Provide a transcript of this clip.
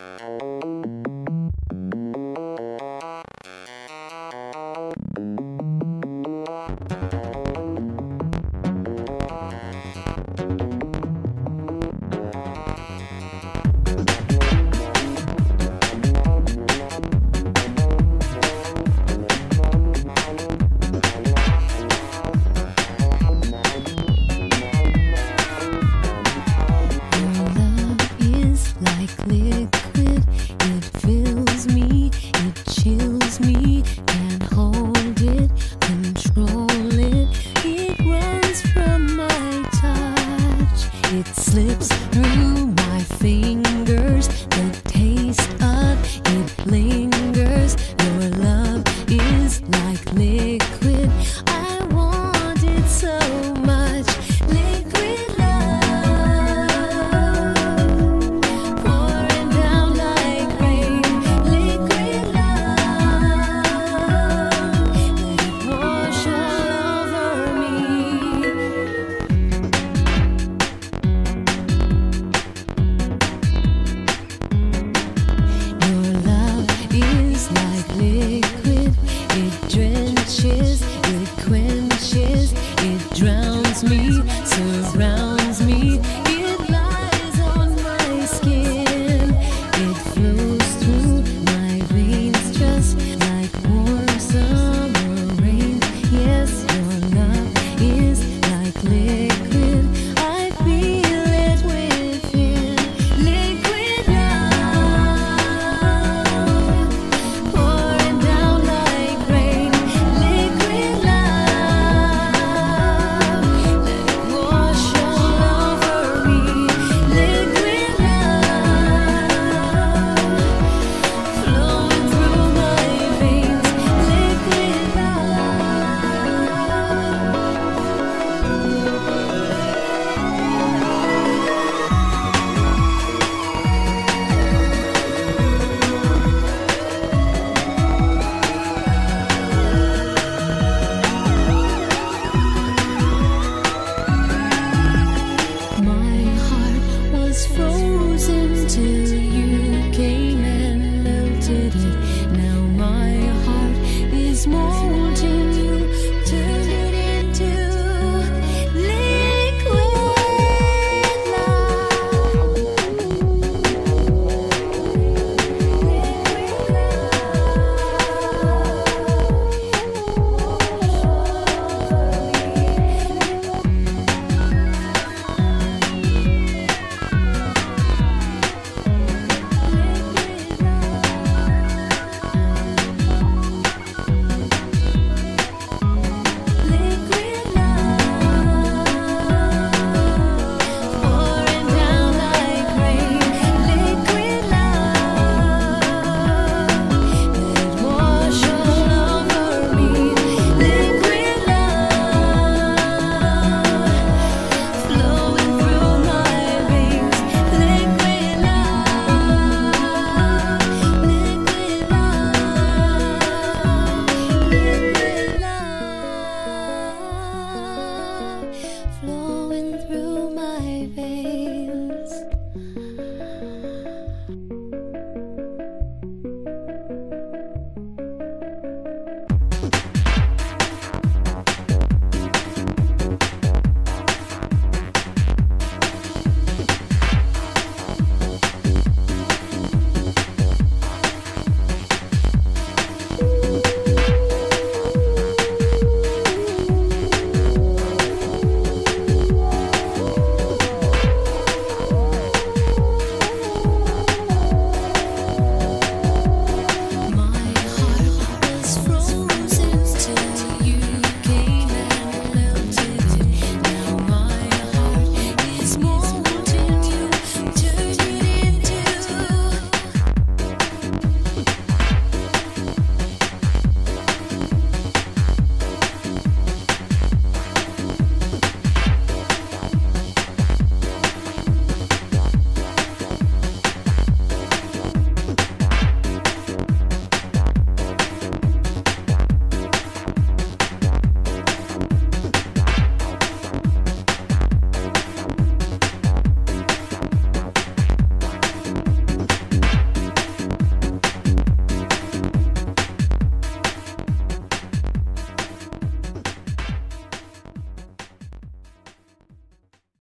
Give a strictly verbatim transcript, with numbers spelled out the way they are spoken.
Liquid